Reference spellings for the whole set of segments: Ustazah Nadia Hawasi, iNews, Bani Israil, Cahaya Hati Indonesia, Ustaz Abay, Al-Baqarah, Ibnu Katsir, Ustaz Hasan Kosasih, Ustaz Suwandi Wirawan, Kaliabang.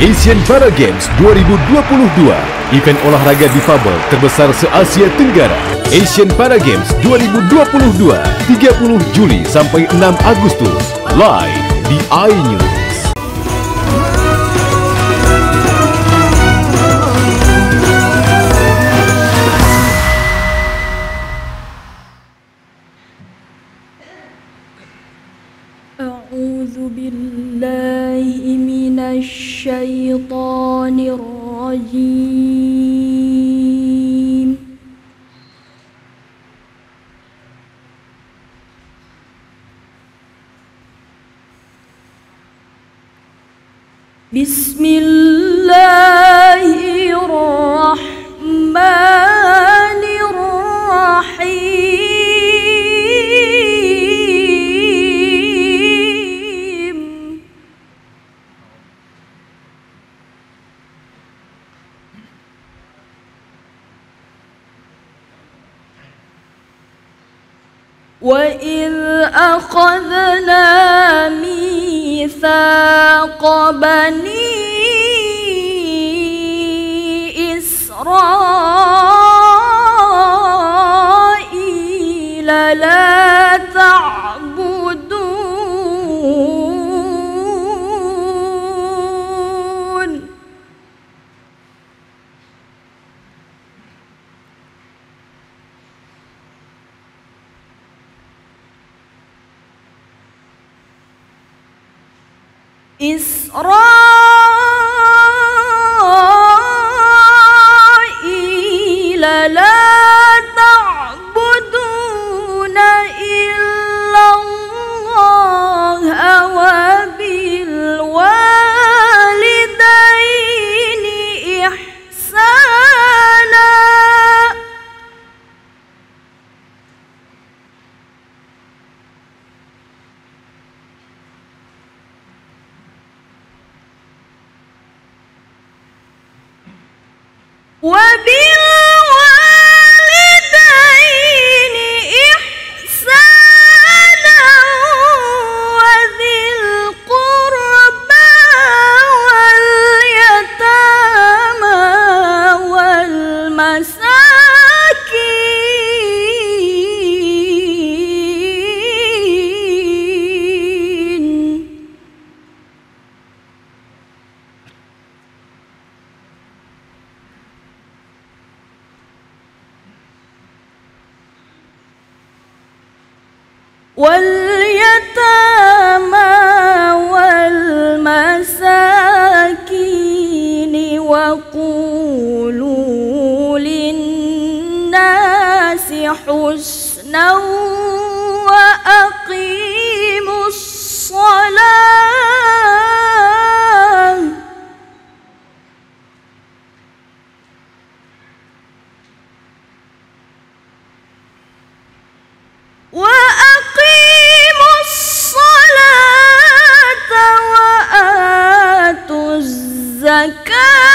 Asian Para Games 2022, event olahraga difabel terbesar se-Asia Tenggara. Asian Para Games 2022, 30 Juli sampai 6 Agustus, live di iNews. Bismillahirrahmanirrahim. وَإِذْ أَخَذْنَا مِيثَاقَ بَنِي إِسْرَائِيلَ لَا تَعْبُدُونَ إسرائيل لا تعبدون إلا الله وبالوالدين إحسانا وبالوالدين إحسانا وذي القربى واليتامى والمساكين وقولوا للناس حسنا وأقيموا الصلاة وآتوا الزكاة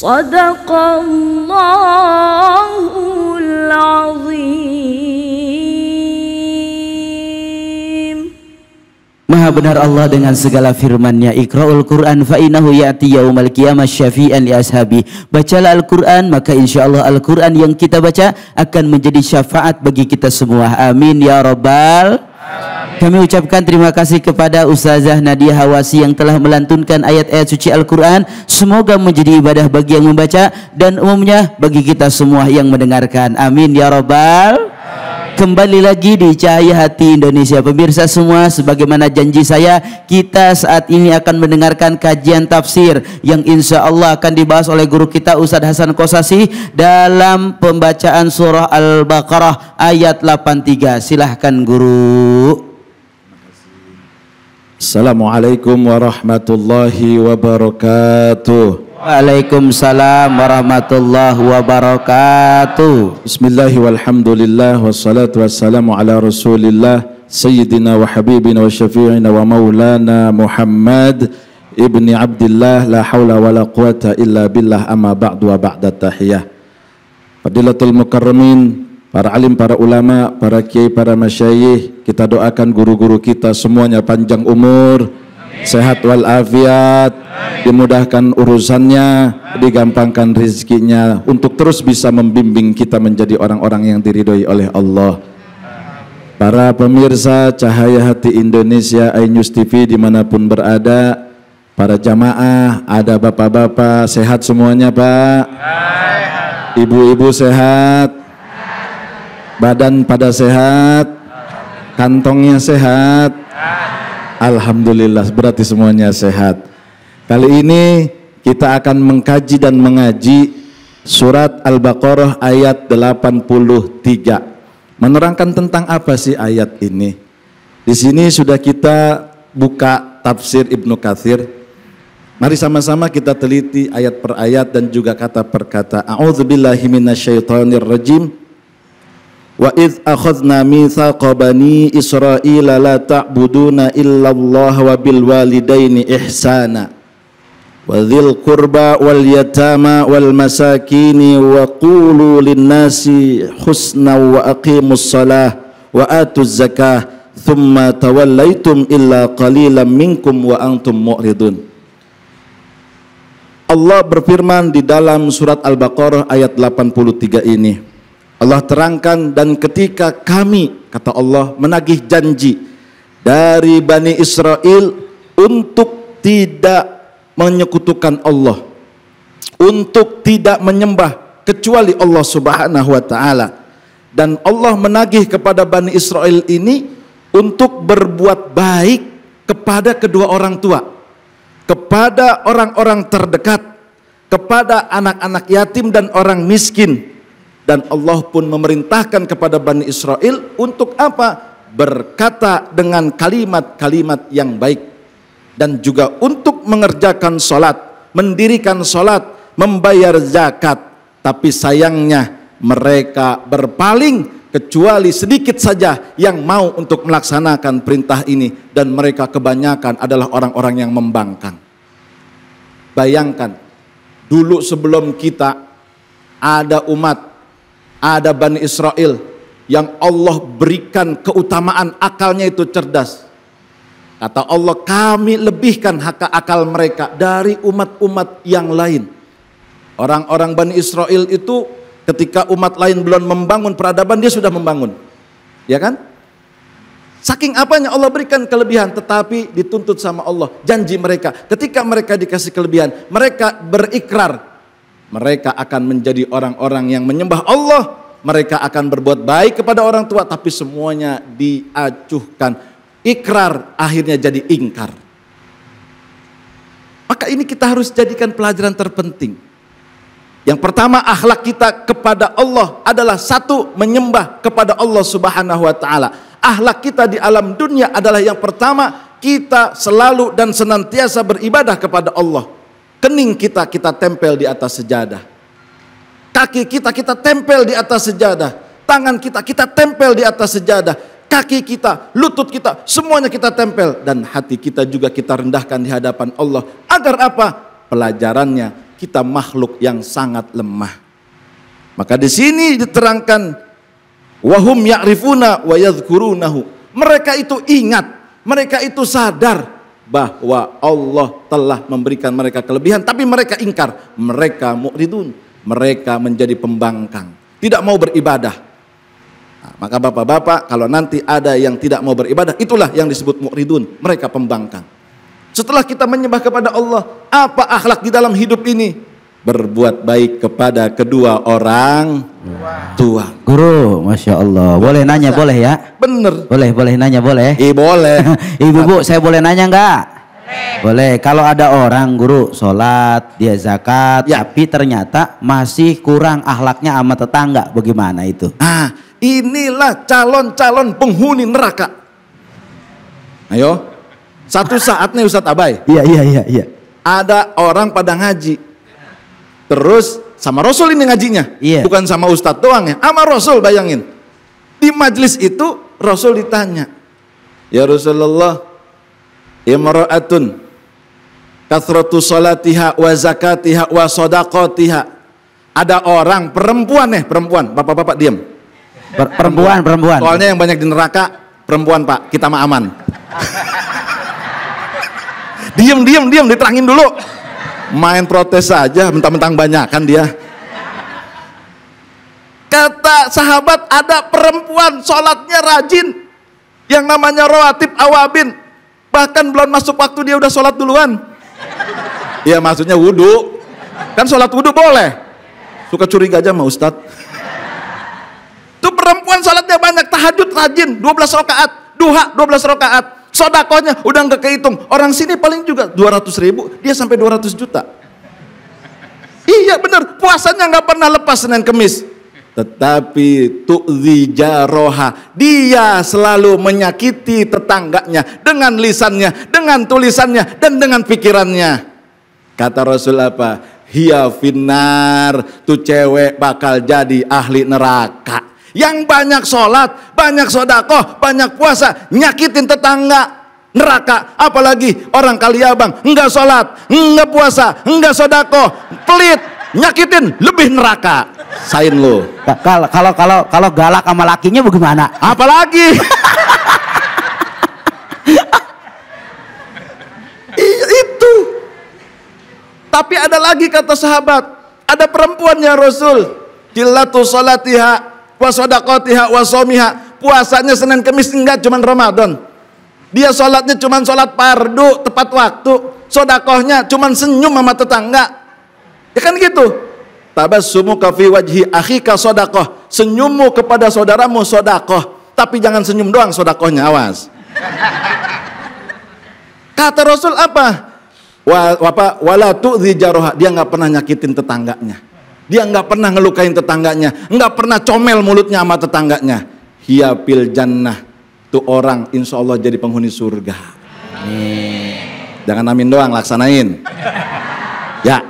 Sadaqallahul Azim. Maha benar Allah dengan segala firman-Nya. Iqra'ul Qur'an fa innahu ya'ti yaumal qiyamah syafi'an li ashabi. Bacalah Al-Qur'an, maka insyaallah Al-Qur'an yang kita baca akan menjadi syafaat bagi kita semua. Amin ya rabbal. Kami ucapkan terima kasih kepada Ustazah Nadia Hawasi yang telah melantunkan ayat-ayat suci Al-Quran. Semoga menjadi ibadah bagi yang membaca dan umumnya bagi kita semua yang mendengarkan. Amin ya rabbal. kembali lagi di Cahaya Hati Indonesia. Pemirsa semua, sebagaimana janji saya, kita saat ini akan mendengarkan kajian tafsir yang insya Allah akan dibahas oleh guru kita Ustaz Hasan Kosasih dalam pembacaan surah Al-Baqarah ayat 83. Silahkan guru. Assalamualaikum warahmatullahi wabarakatuh. Waalaikumsalam warahmatullahi wabarakatuh. Bismillahi walhamdulillah wassalatu wassalamu ala rasulillah sayyidina wa habibina wa syafi'ina wa maulana Muhammad ibni Abdillah, la hawla wa la quwata illa billah, amma ba'du wa ba'da tahiyah. Fadilatul mukarramin, para alim, para ulama, para kiai, para masyayikh, kita doakan guru-guru kita semuanya panjang umur, sehat walafiat, dimudahkan urusannya, digampangkan rezekinya, untuk terus bisa membimbing kita menjadi orang-orang yang diridhoi oleh Allah. Para pemirsa Cahaya Hati Indonesia iNews TV dimanapun berada, para jamaah, ada bapak-bapak sehat semuanya pak, ibu-ibu sehat, badan pada sehat, kantongnya sehat, alhamdulillah, berarti semuanya sehat. Kali ini kita akan mengkaji dan mengaji surat Al-Baqarah ayat 83. Menerangkan tentang apa sih ayat ini? Di sini sudah kita buka tafsir Ibnu Katsir. Mari sama-sama kita teliti ayat per ayat dan juga kata per kata. A'udzubillahi minasyaitonirrajim. Wa idh akhadna mitsaqa bani Israila la ta'buduna illallaha wa bil walidaini ihsana wa dzil qurba wal yatama wal masakini wa qulu lin nasi husna wa aqimus shalah wa atuz zakah thumma tawallaitum illa qalilan minkum wa antum mu'ridun. Allah berfirman di dalam surat Al-Baqarah ayat 83 ini. Allah terangkan, dan ketika kami, kata Allah, menagih janji dari Bani Israil untuk tidak menyekutukan Allah, untuk tidak menyembah kecuali Allah Subhanahu wa Ta'ala, dan Allah menagih kepada Bani Israil ini untuk berbuat baik kepada kedua orang tua, kepada orang-orang terdekat, kepada anak-anak yatim dan orang miskin. Dan Allah pun memerintahkan kepada Bani Israil untuk apa? Berkata dengan kalimat-kalimat yang baik. Dan juga untuk mengerjakan sholat, mendirikan sholat, membayar zakat. Tapi sayangnya mereka berpaling, kecuali sedikit saja yang mau untuk melaksanakan perintah ini. Dan mereka kebanyakan adalah orang-orang yang membangkang. Bayangkan, dulu sebelum kita ada umat, ada Bani Israil yang Allah berikan keutamaan akalnya itu cerdas. Kata Allah, kami lebihkan hak akal mereka dari umat-umat yang lain. Orang-orang Bani Israil itu ketika umat lain belum membangun peradaban, dia sudah membangun. Ya kan? Saking apanya Allah berikan kelebihan, tetapi dituntut sama Allah. Janji mereka, ketika mereka dikasih kelebihan, mereka berikrar. Mereka akan menjadi orang-orang yang menyembah Allah. Mereka akan berbuat baik kepada orang tua. Tapi semuanya diacuhkan. Ikrar akhirnya jadi ingkar. Maka ini kita harus jadikan pelajaran terpenting. Yang pertama, akhlak kita kepada Allah adalah satu, menyembah kepada Allah Subhanahu wa Ta'ala. Akhlak kita di alam dunia adalah yang pertama, kita selalu dan senantiasa beribadah kepada Allah. Kening kita, kita tempel di atas sejadah. Kaki kita, kita tempel di atas sejadah. Tangan kita, kita tempel di atas sejadah. Kaki kita, lutut kita, semuanya kita tempel. Dan hati kita juga kita rendahkan di hadapan Allah. Agar apa? Pelajarannya, kita makhluk yang sangat lemah. Maka di sini diterangkan, wahum ya'rifuna wa yadhkurunahu. Mereka itu ingat, mereka itu sadar bahwa Allah telah memberikan mereka kelebihan, tapi mereka ingkar, mereka mu'ridun, mereka menjadi pembangkang, tidak mau beribadah. Nah, maka bapak-bapak, kalau nanti ada yang tidak mau beribadah, itulah yang disebut mu'ridun, mereka pembangkang. Setelah kita menyembah kepada Allah, apa akhlak di dalam hidup ini? berbuat baik kepada kedua orang tua. Guru, Masya Allah. Boleh nanya, boleh ya? Bener. Boleh, boleh nanya, boleh? Boleh. Ibu, Bu, saya boleh nanya enggak? Boleh. Boleh. Kalau ada orang, guru, sholat, dia zakat, ya, tapi ternyata masih kurang akhlaknya sama tetangga, bagaimana itu? Ah, inilah calon-calon penghuni neraka. Ayo. Satu saat nih Ustaz Abay. Iya. Ada orang pada ngaji. Terus sama Rasul ini ngajinya, yeah, bukan sama Ustadz doang ya, sama Rasul. Bayangin, di majelis itu Rasul ditanya, ya Rasulullah, imra'atun kathratu salatiha wa zakatiha wa sadaqatiha. Ada orang perempuan, bapak-bapak diam, perempuan. Soalnya yang banyak di neraka perempuan, Pak, kita mah aman. diam, diterangin dulu. Main protes saja, mentang-mentang banyak kan dia. Kata sahabat, ada perempuan sholatnya rajin, yang namanya rawatib awabin, bahkan belum masuk waktu dia udah sholat duluan. Ya maksudnya wudhu, kan sholat wudhu boleh. Suka curiga aja sama Ustaz. Tuh perempuan sholatnya banyak, tahajud rajin, 12 rakaat, duha 12 rakaat. Sodakonya udah nggak kehitung. Orang sini paling juga 200.000, dia sampai 200 juta. Iya bener, puasanya nggak pernah lepas Senin Kemis. Tetapi tu'zi jaroha, dia selalu menyakiti tetangganya dengan lisannya, dengan tulisannya, dan dengan pikirannya. Kata Rasul apa? Hiya finnar, tuh cewek bakal jadi ahli neraka. Yang banyak sholat, banyak sodakoh, banyak puasa, nyakitin tetangga, neraka. Apalagi orang Kaliabang, enggak sholat, enggak puasa, enggak sodakoh, pelit, nyakitin, lebih neraka. Sain lo. Kalau galak sama lakinya bagaimana? Apalagi? Itu. Tapi ada lagi kata sahabat, ada perempuannya Rasul, jilatu sholatiha wasodakotiha wasomiha. Puasanya Senin Kemis enggak, cuman Ramadan. Dia sholatnya cuman sholat pardu tepat waktu, sodakohnya cuman senyum sama tetangga. Ya kan gitu. Tabassumu kafi wajhi akhika sodakoh, senyummu kepada saudaramu sodakoh. Tapi jangan senyum doang sodakohnya, awas. Kata Rasul apa? Wala tu'zi jaroha, dia nggak pernah nyakitin tetangganya. Dia nggak pernah ngelukain tetangganya, nggak pernah comel mulutnya sama tetangganya. Hiapil jannah, tuh orang insya Allah jadi penghuni surga. Jangan amin doang, laksanain. Ya.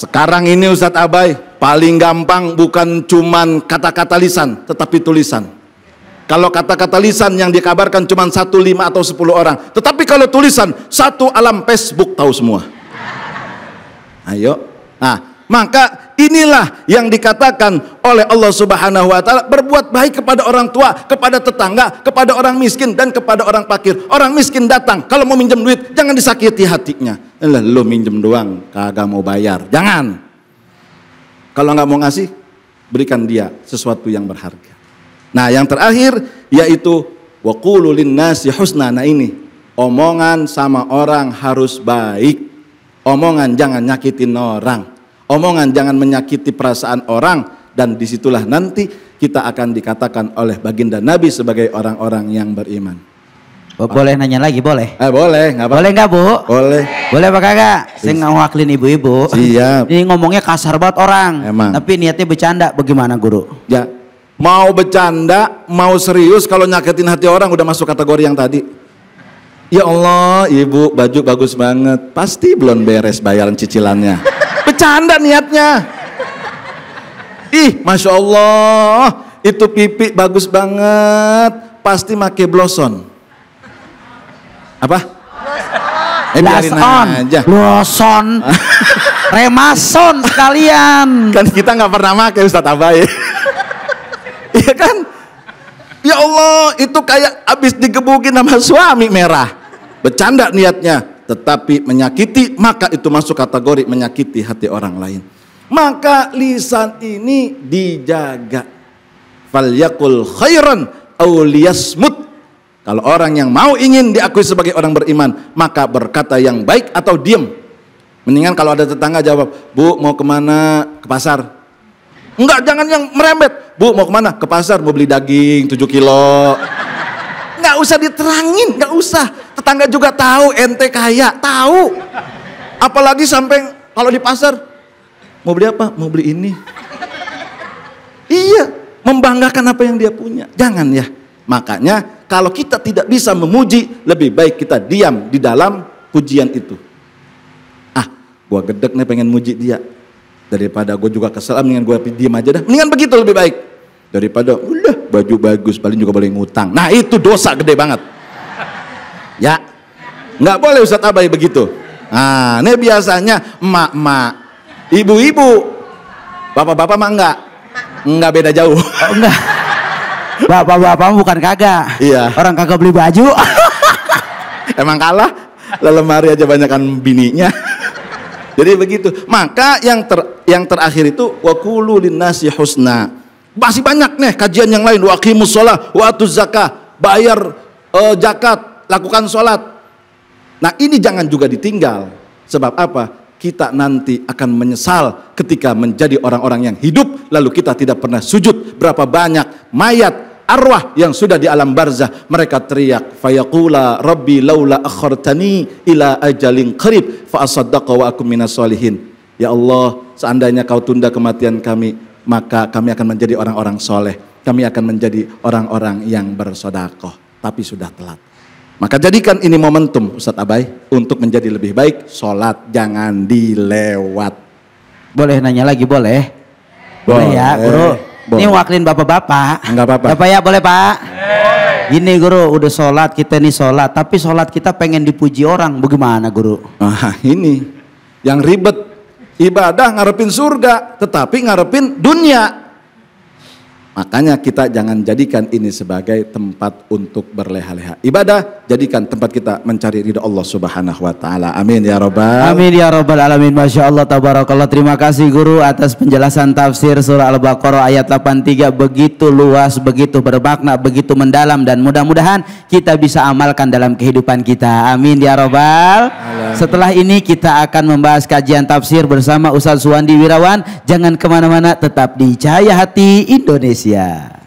Sekarang ini Ustaz Abay, paling gampang bukan cuman kata-kata lisan, tetapi tulisan. Kalau kata-kata lisan yang dikabarkan cuman 1, 5, atau 10 orang, tetapi kalau tulisan 1 alam Facebook tahu semua. Ayo, nah. Maka inilah yang dikatakan oleh Allah Subhanahu wa Ta'ala, berbuat baik kepada orang tua, kepada tetangga, kepada orang miskin, dan kepada orang fakir. Orang miskin datang, kalau mau minjem duit, jangan disakiti hatinya. Lo minjem doang, kagak mau bayar. Jangan. Kalau nggak mau ngasih, berikan dia sesuatu yang berharga. Nah, yang terakhir yaitu waqulu linnasi husna. Nah ini, omongan sama orang harus baik. Omongan jangan nyakitin orang. Omongan jangan menyakiti perasaan orang, dan disitulah nanti kita akan dikatakan oleh baginda Nabi sebagai orang-orang yang beriman. Boleh nanya lagi, boleh? Boleh, nggak apa? Boleh nggak, Bu? Boleh. Boleh apa kagak? Saya nggak ngawaklin ibu-ibu. Siap. Ini ngomongnya kasar banget orang. Emang. Tapi niatnya bercanda, bagaimana guru? Ya, mau bercanda, mau serius, kalau nyakitin hati orang udah masuk kategori yang tadi. Ya Allah, ibu baju bagus banget, pasti belum beres bayaran cicilannya. Bercanda niatnya. Ih, Masya Allah, itu pipi bagus banget, pasti make blosson. Apa? Blosson. Blosson. Remason sekalian. Kan kita nggak pernah make Ustaz Abay. Iya kan? Ya Allah, itu kayak abis digebukin sama suami merah. Bercanda niatnya, tetapi menyakiti, maka itu masuk kategori menyakiti hati orang lain. Maka lisan ini dijaga. Falyakul khairan aw liyasmut. Kalau orang yang mau ingin diakui sebagai orang beriman, maka berkata yang baik atau diam. Mendingan kalau ada tetangga jawab, "Bu, mau kemana? Ke pasar." Enggak, jangan yang merembet. "Bu, mau kemana? Ke pasar, mau beli daging 7 kilo." Enggak usah diterangin, enggak usah. Tetangga juga tahu ente kaya, tahu. Apalagi sampai kalau di pasar, "Mau beli apa? Mau beli ini." Iya, membanggakan apa yang dia punya. Jangan ya. Makanya kalau kita tidak bisa memuji, lebih baik kita diam di dalam pujian itu. "Ah, gua gedek nih pengen muji dia. Daripada gue juga kesel, mendingan gue diam aja dah." Mendingan begitu lebih baik. Daripada, "Udah, baju bagus, paling juga boleh ngutang." Nah, itu dosa gede banget. Ya. Nggak boleh Ustaz Abay begitu. Nah, ini biasanya emak-emak, ibu-ibu. Bapak-bapak mah enggak. Enggak beda jauh. Oh, enggak. Bapak-bapak bukan kagak. Iya. Orang kagak beli baju. Emang kalah? Lemari aja banyakan bininya. Jadi begitu. Maka yang terakhir itu waqulu linnasi husna. Masih banyak nih kajian yang lain, waqimus shalah, waatuz zakah, bayar zakat, lakukan salat. Nah, ini jangan juga ditinggal. Sebab apa? Kita nanti akan menyesal ketika menjadi orang-orang yang hidup lalu kita tidak pernah sujud. Berapa banyak mayat arwah yang sudah di alam barzah, mereka teriak, "Fayaqula rabbi laula akhartani ila ajalin qarib fa asaddaqa wa akum minas solihin." Ya Allah, seandainya kau tunda kematian kami, maka kami akan menjadi orang-orang soleh, kami akan menjadi orang-orang yang bersodakoh. Tapi sudah telat. Maka jadikan ini momentum Ustaz Abay untuk menjadi lebih baik. Sholat jangan dilewat. Boleh nanya lagi? Boleh ya guru. Boleh. Ini wakilin bapak-bapak. Enggak apa-apa. Bapak ya boleh pak? Hey. Gini guru, udah sholat, kita nih sholat. Tapi sholat kita pengen dipuji orang. Bagaimana guru? Nah, ini yang ribet. Ibadah ngarepin surga, tetapi ngarepin dunia. Makanya kita jangan jadikan ini sebagai tempat untuk berleha-leha. Ibadah, jadikan tempat kita mencari ridha Allah Subhanahu wa ta'ala. Amin ya rabbal. Amin ya rabbal alamin. Masya Allah, tabarakallah. Terima kasih guru atas penjelasan tafsir surah Al-Baqarah ayat 83. Begitu luas, begitu bermakna, begitu mendalam, dan mudah-mudahan kita bisa amalkan dalam kehidupan kita. Amin ya rabbal. Setelah ini kita akan membahas kajian tafsir bersama Ustaz Suwandi Wirawan. Jangan kemana-mana, tetap di Cahaya Hati Indonesia.